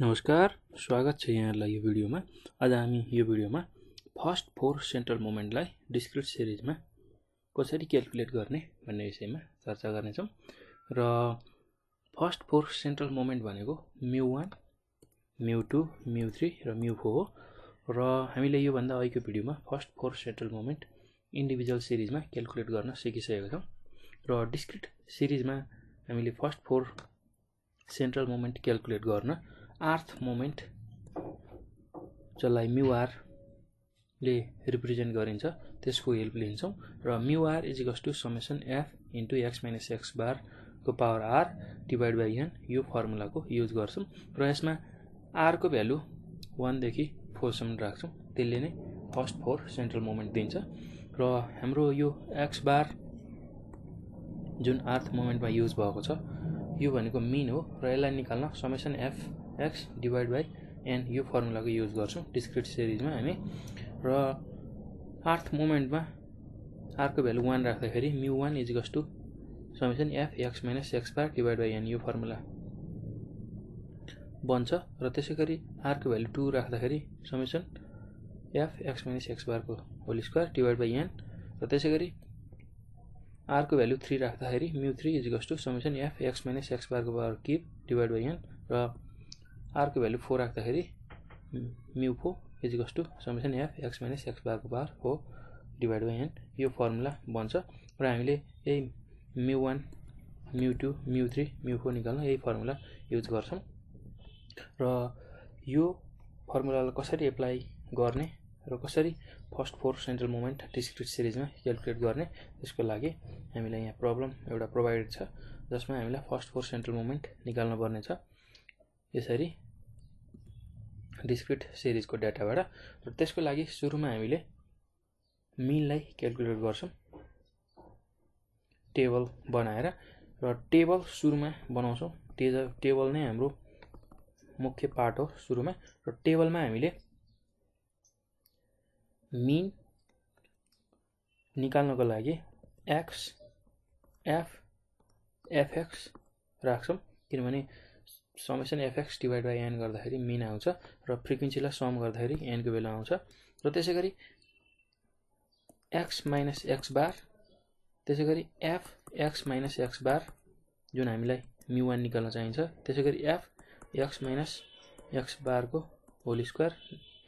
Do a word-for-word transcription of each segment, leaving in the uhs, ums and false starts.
नमस्कार, स्वागत है यहाँलाई यो भिडियोमा। आज हामी यो भिडियोमा फर्स्ट फोर सेन्ट्रल मोमेन्टलाई डिस्क्रिट सिरिजमा कसरी क्याल्कुलेट गर्ने भन्ने विषयमा चर्चा गर्नेछौँ। र फर्स्ट फोर सेन्ट्रल मोमेन्ट भनेको mu one, mu two, mu three र म्यु फोर हो। र हामीले योभन्दा अघिको भिडियोमा first four central moment individual सिरिजमा क्याल्कुलेट गर्न सिकिसकेका छौँ। र डिस्क्रिट सिरिजमा हामीले first four central moment calculate गर्न आर्थ मोमेन्ट जसलाई म्युआर ले रिप्रेजेन्ट गरिन्छ त्यसको हेल्प लिन्छौँ। र mu r is equals to summation F into x minus x bar को power are divide by an, यो फर्मुलाको युज गर्छौँ। र यसमा आर को भ्यालु वानदेखि फोरसम्म राख्छौँ, त्यसले नै फर्स्ट फोर सेन्ट्रल मोमेन्ट दिन्छ। र हाम्रो यो एक्स बार जुन आर्थ मोमेन्टमा युज भएको छ यो भनेको मिन हो, र यसलाई निकाल्न summation F x divide by an यो फर्मुलाको युज गर्छौँ डिस्क्रिट सिरिजमा हामी। र आर्थ मोमेन्टमा आरको भ्यालु वान राख्दाखेरि mu one is equals to summation F x minus x bar divide by an यो फर्मुला बन्छ। र त्यसै गरी आरको भ्यालु टू राख्दाखेरि summation F x minus x बारको whole square divide by an. र त्यसै गरी आर को भ्यालु थ्री राख्दाखेरि mu three is equals to summation F x minus x बारको power cube divide by an. र आर को भ्यालु फोर राख्दाखेरि mu four is equals to summation F x minus x बारको power four divide by an यो formula बन्छ। र हामीले यही mu one, mu two, mu three, mu four निकाल्न यही फर्मुला युज गर्छौँ। र यो फर्मुलालाई कसरी एप्लाई गर्ने र कसरी first four central moment discrete सिरिजमा क्याल्कुलेट गर्ने त्यसको लागि हामीलाई यहाँ प्रब्लम एउटा प्रोभाइडेड छ, जसमा हामीलाई फर्स्ट फोर सेन्ट्रल मोमेन्ट निकाल्नुपर्ने छ यसरी डिस्क्रिट सिरिजको डाटाबाट। र त्यसको लागि सुरुमा हामीले मिनलाई क्याल्कुलेट गर्छौँ टेबल बनाएर। र टेबल सुरुमा बनाउँछौँ, टेज टेबल नै हाम्रो मुख्य पार्ट हो सुरुमा। र टेबलमा हामीले मिन निकाल्नको लागि एक्स एफ एफएक्स राख्छौँ, किनभने summation FX divide by an गर्दाखेरि मिन आउँछ र फ्रिक्वेन्सीलाई सम गर्दाखेरि एनको भेल्यु आउँछ। र त्यसै गरी एक्स माइनस एक्स बार, त्यसै गरी F x minus x bar जुन हामीलाई म्यु वान निकाल्न चाहिन्छ, त्यसै गरी एफ एक्स माइनस एक्स बारको होल स्क्वायर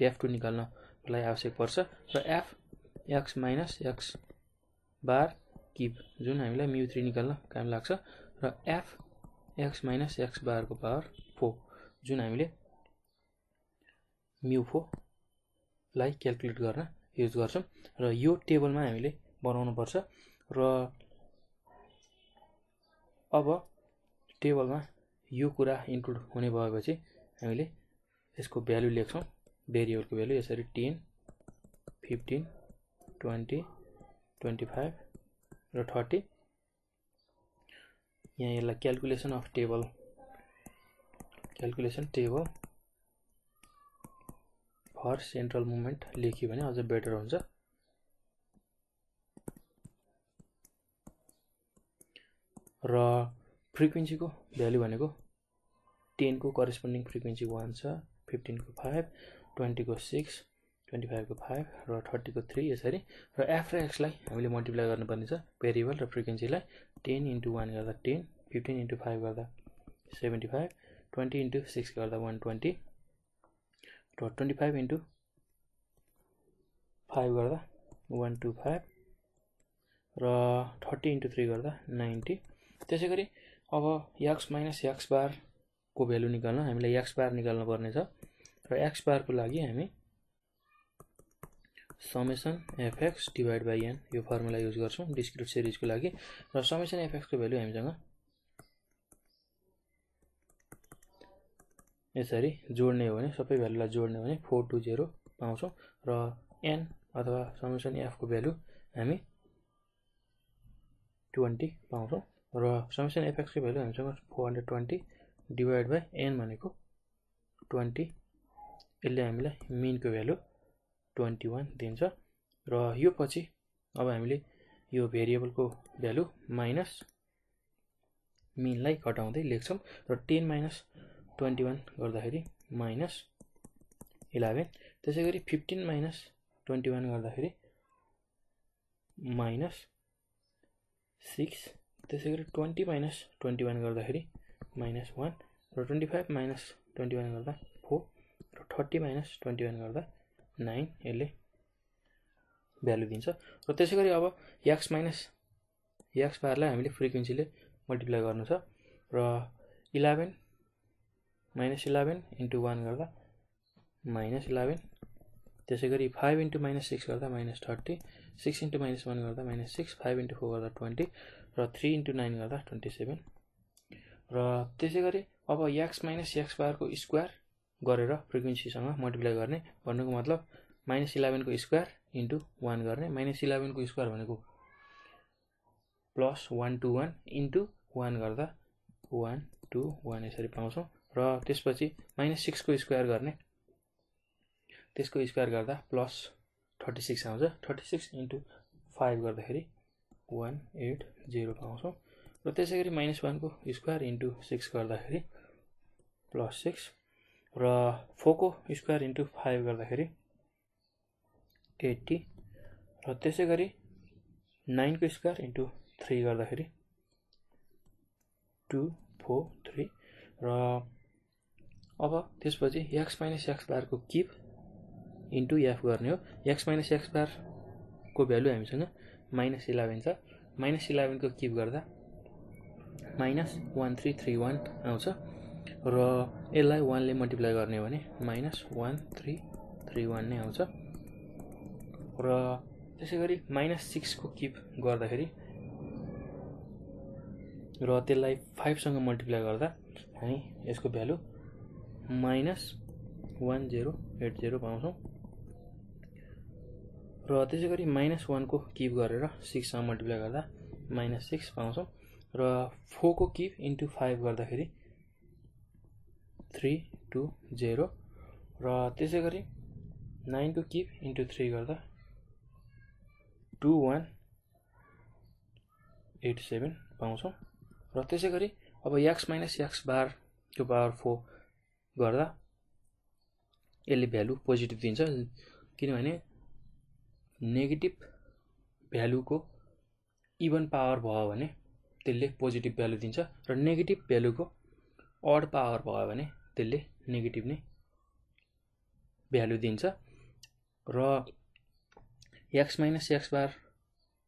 एफ टू निकाल्न लाई आवश्यक पर्छ। र F x minus x bar keep जुन हामीलाई म्यु थ्री निकाल्न काम लाग्छ, र एफ एक्स माइनस एक्स बारको पावर फोर जुन हामीले म्यु फोरलाई क्याल्कुलेट गर्न युज गर्छौँ। र यो टेबलमा हामीले बनाउनुपर्छ। र अब टेबलमा यो कुरा इन्क्लुड हुने भएपछि हामीले यसको भ्यालु लेख्छौँ, भेरिएबल को भ्यालु यसरी ten, fifteen, twenty, twenty five र थर्टी। यहाँ यसलाई calculation of table calculation table for central moment लेख्यो भने अझ बेटर हुन्छ। र फ्रिक्वेन्सी को भ्यालु भनेको टेन को करेस्पोन्डिङ फ्रिक्वेन्सी वान छ, फिफ्टीन को फाइभ, ट्वेंटी को सिक्स, ट्वेंटी फाइव को फाइव र थर्टी को थ्री यसरी। र एफ र एक्सलाई हामीले मल्टिप्लाई गर्नुपर्ने छ भेरिएबल र फ्रिक्वेन्सीलाई। टेन इंटू वन गर्दा टेन, फिफ्टीन इंटू फाइव गर्दा seventy five, twenty into six गर्दा वन ट्वेंटी, र ट्वेंटी फाइव इंटू फाइव गर्दा वन टू फाइव, र थर्टी इंटू थ्री गर्दा नाइन्टी। त्यसै गरी अब एक्स माइनस एक्स बार को भ्यालु निकाल्न हामीलाई एक्स बार निकाल्नु पर्ने छ। र एक्स बारको लागि हामी summation FX divide by an यो फर्मुला युज गर्छौँ डिस्क्रिट सिरिजको लागि। र समेसन एफएक्सको भ्यालु हामीसँग यसरी जोड्ने हो भने, सबै भ्यालुलाई जोड्ने हो भने फोर टू जेरो पाउँछौँ। र एन अथवा समेसन एफको भ्यालु हामी ट्वेन्टी पाउँछौँ। र समेसन एफएक्सको भ्यालु हामीसँग four hundred twenty divide by n भनेको ट्वेन्टी, यसले हामीलाई मिनको भ्यालु ट्वेंटी वन दिन्छ। र यो पछि अब हामीले यो भेरिएबलको भ्यालु माइनस मिनलाई घटाउँदै लेख्छौँ। र टेन माइनस ट्वेंटी वन गर्दाखेरि माइनस इलेवेन त्यसैगरी फिफ्टीन माइनस ट्वेंटी वन गर्दाखेरि माइनस सिक्स त्यसैगरी ट्वेंटी माइनस ट्वेंटी वन गर्दाखेरि माइनस वन र twenty five minus twenty one गर्दा फोर र थर्टी माइनस ट्वेंटी वन गर्दा नाइन यसले भ्यालु दिन्छ र त्यसैगरी अब एक्स माइनस एक्स बारलाई हामीले फ्रिक्वेन्सीले मल्टिप्लाई गर्नु छ र eleven minus eleven into one गर्दा माइनस इलेवेन त्यसैगरी फाइव इंटू माइनस सिक्स गर्दा minus thirty six into minus one गर्दा minus six five into four गर्दा ट्वेंटी र थ्री इंटू नाइन गर्दा ट्वेंटी सेवेन र त्यसैगरी अब एक्स माइनस एक्स बारको स्क्वायर गरेर फ्रिक्वेन्सीसँग मल्टिप्लाई गर्ने भन्नुको मतलब माइनस इलेवेन को स्क्वायर इंटू वन गर्ने माइनस इलेवेन को स्क्वायर भनेको plus one two one into one गर्दा वन टू वन यसरी पाउँछौं र त्यसपछि माइनस सिक्स को स्क्वायर गर्ने त्यसको स्क्वायर गर्दा प्लस थर्टी सिक्स आउँछ थर्टी सिक्स इंटू फाइव गर्दाखेरि वन एट जीरो पाउँछौं र त्यसैगरी माइनस वन को स्क्वायर इंटू सिक्स गर्दाखेरि प्लस सिक्स र फोर को स्क्वायर इंटू फाइव गर्दाखेरि एट्टी र त्यसैगरी नाइन को स्क्वायर इंटू थ्री गर्दाखेरि टू फोर थ्री र अब त्यसपछि एक्स माइनस एक्स बार को किप इंटू एफ गर्ने हो एक्स माइनस एक्स बार को भ्यालु हामीसँग माइनस इलेवेन छ माइनस इलेवेन को किप गर्दा minus one three three one आउँछ र यसलाई वनले मल्टिप्लाई गर्ने हो भने minus one three three one नै आउँछ र त्यसैगरी माइनस सिक्स को किप गर्दाखेरि र त्यसलाई फाइभसँग मल्टिप्लाई गर्दा हामी यसको value minus one zero eight zero पाउँछौं र त्यसैगरी माइनस वन को किप गरेर सिक्ससँग मल्टिप्लाई गर्दा माइनस सिक्स पाउँछौं र फोर को किप इंटू फाइभ गर्दाखेरि थ्री टू जीरो र त्यसैगरी नाइन को किप इंटू थ्री गर्दा टू वन एट सेवेन पाउँछौं र त्यसैगरी अब एक्स माइनस एक्स बार को पावर फोर गर्दा यसले भ्यालु पोजिटिभ दिन्छ किनभने नेगेटिभ भ्यालुको इभन पावर भयो भने त्यसले पोजिटिभ भ्यालु दिन्छ र नेगेटिभ भ्यालुको अड पावर भयो भने त्यसले नेगेटिभ नै भ्यालु दिन्छ र एक्स माइनस एक्स बार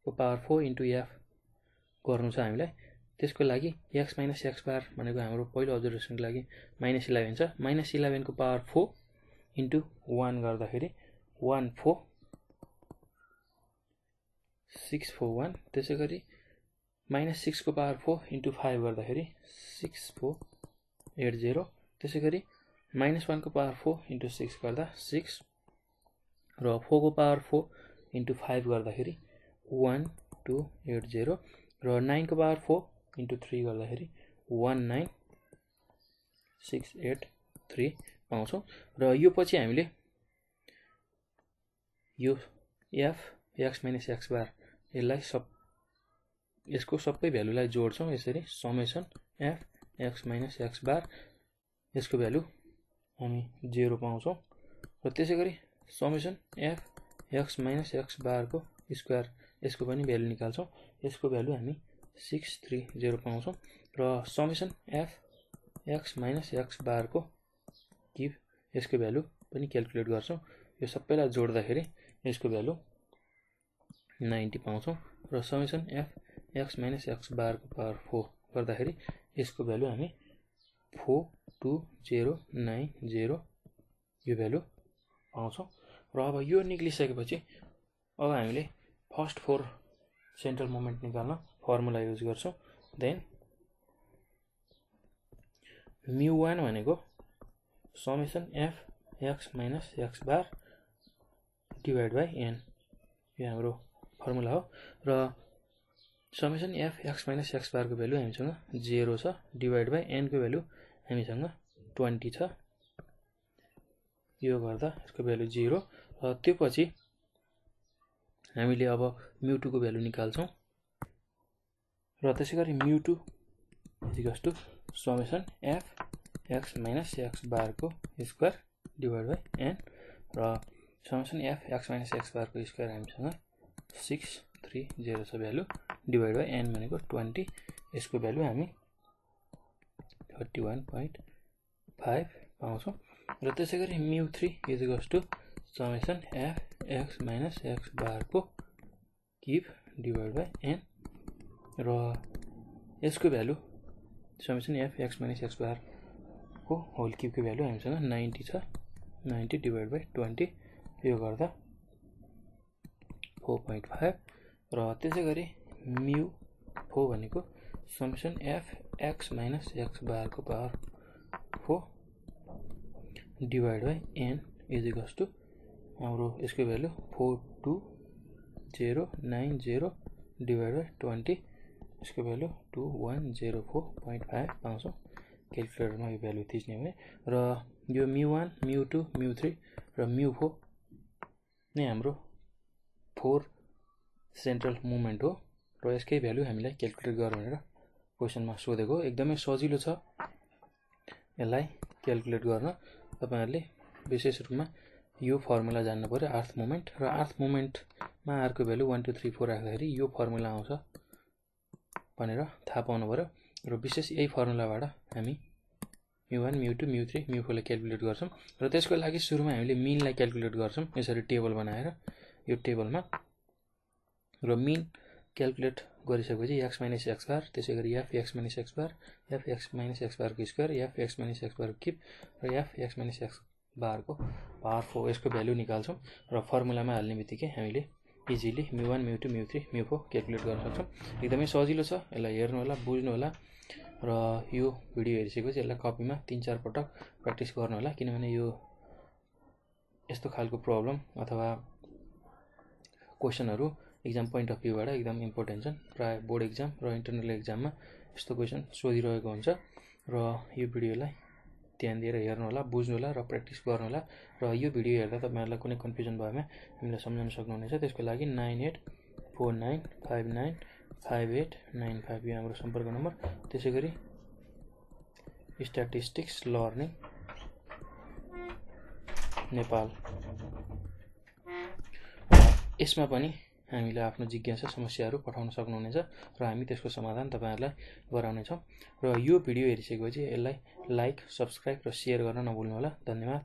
को पावर फोर इन्टु एफ गर्नु छ हामीलाई त्यसको लागि एक्स माइनस एक्स बार भनेको हाम्रो पहिलो अब्जर्भेसनको लागि माइनस इलेवेन छ माइनस इलेवेन को पावर फोर इंटू वन गर्दाखेरि one four six four one त्यसैगरी माइनस सिक्स को पावर फोर इंटू फाइव गर्दाखेरि सिक्स फोर एट जीरो त्यसैगरी माइनस वन को पावर फोर इंटू सिक्स गर्दा सिक्स र फोर को पावर फोर इंटू फाइव गर्दाखेरि वन टू एट जीरो र नाइन को पावर फोर इंटू थ्री गर्दाखेरि one nine six eight three पाउँछौं र यो पछि हामीले यो F x minus x bar यसलाई सब यसको सबै भ्यालुलाई जोड्छौं यसरी summation F x minus x bar यसको भ्यालु हामी जीरो पाउँछौं र त्यसैगरी summation F x minus x bar को स्क्वायर यसको पनि भ्यालु निकाल्छौं यसको भ्यालु हामी सिक्स थ्री जीरो पाउँछौं र summation F x minus x bar को किप यसको भ्यालु पनि क्याल्कुलेट गर्छौं यो सबैलाई जोड्दाखेरि यसको भ्यालु नाइन्टी पाउँछौं र summation F x minus x bar को पावर फोर गर्दाखेरि यसको भ्यालु हामी four two zero nine zero यो भ्यालु पाउँछौं र अब यो निक्लिसकेपछि अब हामीले फर्स्ट फोर सेन्ट्रल मोमेन्ट निकाल्न फर्मुला युज गर्छौं देन म्यू वन भनेको summation F x minus x bar divide by an यो हाम्रो फर्मुला हो र summation F x minus x bar को भ्यालु हामीसँग जीरो छ डिवाइड बाई एन को भ्यालु हामीसँग ट्वेंटी छ यो गर्दा यसको भ्यालु जीरो र त्यो पछि हामीले अब म्यू टू को भ्यालु निकाल्छौं र त्यसैगरी mu two equals to summation F x minus x bar को स्क्वायर डिवाइड बाई एन रसन f x minus x bar को स्क्वायर हामीसँग सिक्स थ्री जीरो छ भ्यालु डिवाइड बाई एन भनेको ट्वेंटी इसको भ्यालु हमी थर्टी वन पॉइंट फाइव पाउँछौं र त्यसैगरी mu three is equals to summation F x minus x bar को किप डिवाइड बाई एन र यसको value summation F x minus x bar को होल किप को भ्यालु हामीसँग नाइन्टी छ नाइन्टी डिवाइड बाई ट्वेंटी यो गर्दा फोर पॉइंट फाइव र त्यसैगरी म्यू फोर भनेको summation F x minus x bar को power four divide by an is equals to हाम्रो यसको value four two zero nine zero divide by twenty इसको value two one zero four point five पाउँछौं calculator में यह value थिच्ने हुने र यो mu one mu two mu three र म्यू फोर नै हाम्रो फोर सेंट्रल मुभमेंट हो र यसकै भ्यालु हामीलाई क्याल्कुलेट गर भनेर क्वेशनमा सोधेको एकदमै सजिलो छ। यसलाई क्याल्कुलेट गर्न तपाईहरुले विशेष रूपमा यो फर्मुला जान्न पर्यो अर्थ मोमेन्ट र अर्थ मोमेन्टमा आर को value one two three four राख्दाखेरि यो फर्मुला आउँछ भनेर थाहा पाउनु पर्यो र विशेष यही फर्मुलाबाट हामी mu one mu two mu three mu four लाई क्याल्कुलेट गर्छौं र त्यसको लागि सुरुमा हामीले मीन लाई क्याल्कुलेट गर्छौं यसरी टेबल बनाएर यो टेबलमा र मीन क्याल्कुलेट गरिसकेपछि x माइनस x बार त्यसैगरी f x minus x bar f x minus x बार को square f x minus x बार को किप र f x माइनस x बार को पावर फोर यसको भ्यालु निकाल्छौं र फर्मुलामा हाल्ने बित्तिकै हामीले easily mu one mu two mu three mu four calculate गर्न सक्छौं। एकदमै सजिलो छ, यसलाई हेर्नु होला बुझ्नु होला र यो भिडियो हेरिसकेपछि यसलाई कपीमा तीन चार पटक प्र्याक्टिस गर्नु होला किनभने यो यस्तो खालको प्रब्लम अथवा क्वेशनहरु एक्जाम पोइन्ट अफ भ्यूबाट एकदम इम्पोर्टेन्ट छन्। प्राय बोर्ड एक्जाम र इन्टरनल एक्जाममा यस्तो क्वेशन सोधिरहेको हुन्छ र यो भिडियोलाई ध्यान दिएर हेर्नु होला बुझ्नु होला र प्र्याक्टिस गर्नु होला र यो भिडियो हेर्दा तपाईहरुलाई कुनै कन्फ्युजन भएमा हामीलाई सम्झाउन सक्नुहुनेछ। त्यसको लागि nine eight four nine five nine five eight nine five यो हाम्रो सम्पर्क नम्बर। त्यसैगरी स्ट्याटिस्टिक्स लर्निङ नेपाल यसमा पनि हामीले आफ्नो जिज्ञासा समस्याहरु पठाउन सक्नुहुनेछ र हामी त्यसको समाधान तपाईहरुलाई गराउने छौं र यो भिडियो हेरिसकेपछि यसलाई लाइक सब्स्क्राइब र शेयर गर्न नभुल्नु होला। धन्यवाद।